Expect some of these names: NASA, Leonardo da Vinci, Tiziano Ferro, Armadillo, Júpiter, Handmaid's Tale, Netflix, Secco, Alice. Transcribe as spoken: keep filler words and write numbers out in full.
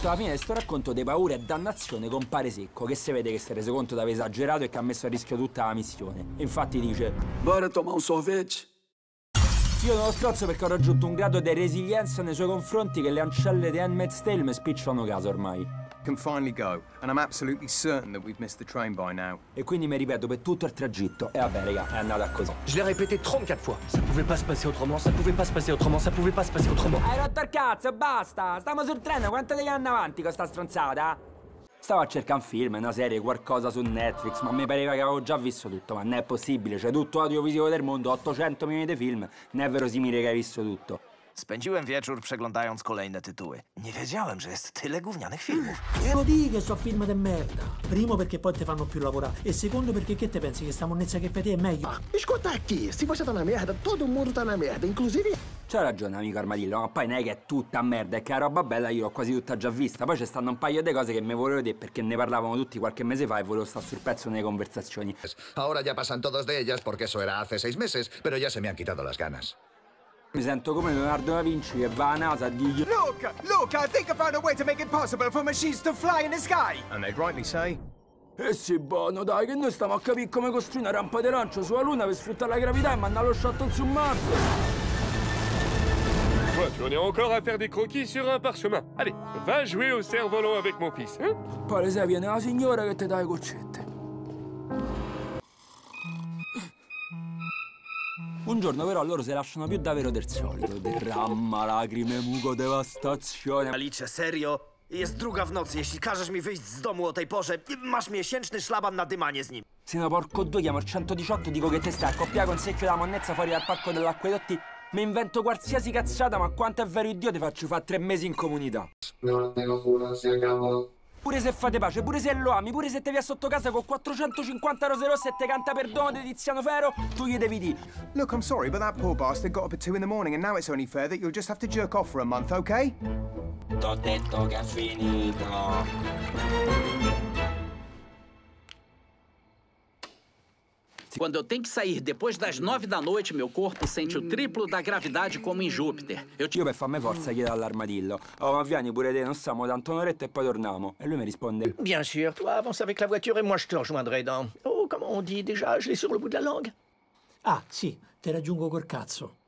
giusto alla fine di sto racconto dei paure a dannazione compare Secco, che si vede che si è reso conto di aver esagerato e che ha messo a rischio tutta la missione. E infatti dice: "Bora tomar un sorvete". Io non lo strozzo perché ho raggiunto un grado di resilienza nei suoi confronti che le ancelle di Handmaid's Tale mi spicciano casa ormai. Can finally go, and I'm absolutely certain that we've missed the train by now. E quindi mi ripeto per tutto il tragitto. E vabbè, raga, è andata così. Je l'ai répété trentaquattro fois. Ça pouvait pas se passer autrement, ça pouvait pas se passer autrement, ça pouvait pas se passer autrement. Hai rotto il cazzo, basta! Stiamo sul treno, quanto devi andare avanti con sta stronzata? Stavo a cercare un film, una serie, qualcosa su Netflix, ma mi pareva che avevo già visto tutto, ma non è possibile, c'è tutto l'audiovisivo del mondo, ottocento milioni di film, non è verosimile che hai visto tutto. Spędziłem wieczór przeglądając kolejne tytuły. Nie wiedziałem, że jest tyle gównianych filmów. Devo dire che so film de merda. Primo perché poi te fanno più lavorare e secondo perché che te pensi che sta monnezza che fai te è meglio? Ah, ascolta qui, se você tá na merda, todo mundo tá na merda, inclusive... C'ha ragione amico Armadillo, ma poi non è che è tutta merda, è che la roba bella io l'ho quasi tutta già vista. Poi ci stanno un paio di cose che mi volevo dire perché ne parlavano tutti qualche mese fa e volevo stare sul pezzo nelle conversazioni. Ora ya pasan todos de ellas porque eso era hace seis meses, pero ya se me han quitado las ganas. Mi sento come Leonardo da Vinci che va a NASA a dirgli: "Look, look, I think I found a way to make it possible for machines to fly in the sky." And they rightly say. Eh sì, buono, dai, che noi stiamo a capire come costruire una rampa di lancio sulla Luna per sfruttare la gravità e mandare lo shuttle su Marte. Toi, tu en es encore à faire des croquis sur un parchemin. Allez, va jouer au cerf-volant avec mon fils, hein? Poi le sai, viene la signora che ti dà le goccette. Un giorno però loro si lasciano più davvero del solito. Dramma, lacrime, muco, devastazione. Alice, serio? Jest druga w nocy. Jeśli każesz mi wyjść z domu o tej porze, masz miesięczny szlaban na dymanie z nim. Se no porco due chiamo il centodiciotto, dico che te stai a coppiare con Secchio la monnezza fuori dal parco dell'acquedotti. Mi invento qualsiasi cazzata, ma quanto è vero Iddio ti faccio fare tre mesi in comunità. No, te lo juro, si acabò. Pure se fate pace, pure se lo ami, pure se te via sotto casa con quattrocentocinquanta rose rosse e te canta perdono di Tiziano Ferro, tu gli devi dire: "Look, I'm sorry, but that poor bastard got up at two in the morning and now it's only fair that you'll just have to jerk off for a month, okay?" T'ho detto che è finito. Quando eu tenho que sair depois das nove da noite, meu corpo sente o triplo da gravidade como em Júpiter. Eu, io per farmi forza chiedo all'Armadillo: "Oh, ma vieni pure te, non stiamo tanto un'oretta e poi torniamo." E lui mi risponde: "Bien sûr, toi avance avec la voiture et moi je te rejoindrai dans... Oh, comment on dit déjà, je l'ai sur le bout de la langue." Ah, sì, te raggiungo col cazzo.